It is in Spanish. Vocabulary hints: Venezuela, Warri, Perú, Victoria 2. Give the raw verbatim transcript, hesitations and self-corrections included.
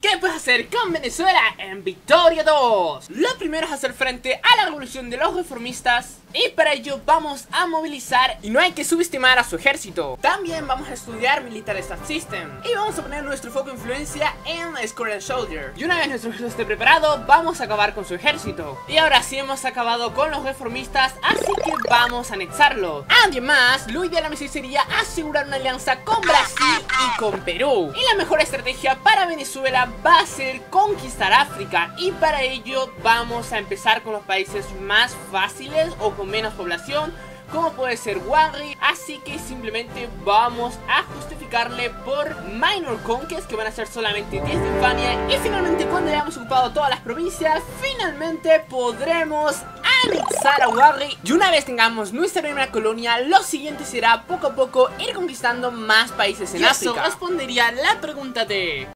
¿Qué puedes hacer con Venezuela en Victoria dos? Lo primero es hacer frente a la revolución de los reformistas, y para ello vamos a movilizar, y no hay que subestimar a su ejército. También vamos a estudiar Military Staff System, y vamos a poner nuestro foco de influencia en Square Soldier. Y una vez nuestro ejército esté preparado, vamos a acabar con su ejército. Y ahora sí hemos acabado con los reformistas, así que vamos a anexarlo. Además, lo ideal a mí sería asegurar una alianza con Brasil y con Perú. Y la mejor estrategia para Venezuela va a ser conquistar África, y para ello vamos a empezar con los países más fáciles o con menos población, como puede ser Warri. Así que simplemente vamos a justificarle por minor conquests, que van a ser solamente diez de Infania. Y finalmente, cuando hayamos ocupado todas las provincias, finalmente podremos anexar a Warri. Y una vez tengamos nuestra primera colonia, lo siguiente será poco a poco ir conquistando más países en África. Eso respondería la pregunta de...